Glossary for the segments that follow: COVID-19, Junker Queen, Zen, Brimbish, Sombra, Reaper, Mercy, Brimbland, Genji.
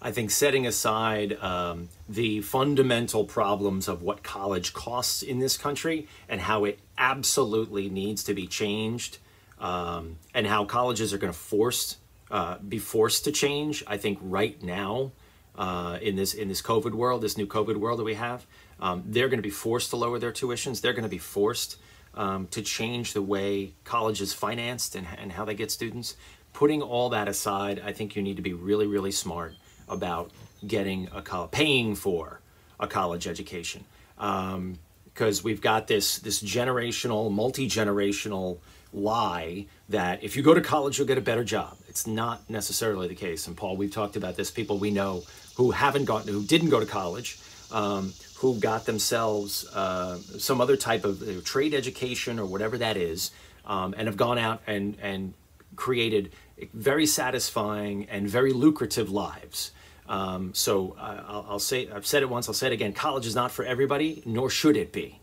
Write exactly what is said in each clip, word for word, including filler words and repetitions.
I think setting aside um, the fundamental problems of what college costs in this country and how it absolutely needs to be changed, um, and how colleges are going to force uh, be forced to change, I think right now uh, in this in this COVID world, this new COVID world that we have, um, they're going to be forced to lower their tuitions. They're going to be forced um, to change the way college is financed and, and how they get students. Putting all that aside, I think you need to be really, really smart about getting a college, paying for a college education, um, because we've got this this generational, multi-generational lie that if you go to college, you'll get a better job. It's not necessarily the case. And Paul, we've talked about this. People we know who haven't gotten, who didn't go to college, um, who got themselves uh, some other type of uh, trade education or whatever that is, um, and have gone out and and created very satisfying and very lucrative lives. Um, so I, I'll, I'll say, I've said it once, I'll say it again, college is not for everybody, nor should it be.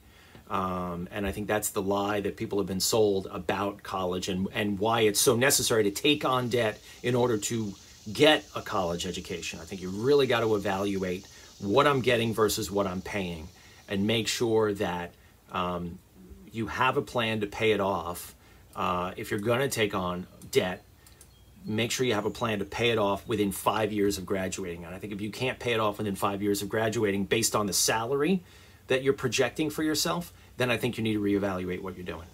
Um, and I think that's the lie that people have been sold about college and, and why it's so necessary to take on debt in order to get a college education. I think you really got to evaluate what I'm getting versus what I'm paying and make sure that um, you have a plan to pay it off. Uh, if you're going to take on debt, make sure you have a plan to pay it off within five years of graduating. And I think if you can't pay it off within five years of graduating based on the salary that you're projecting for yourself, then I think you need to reevaluate what you're doing.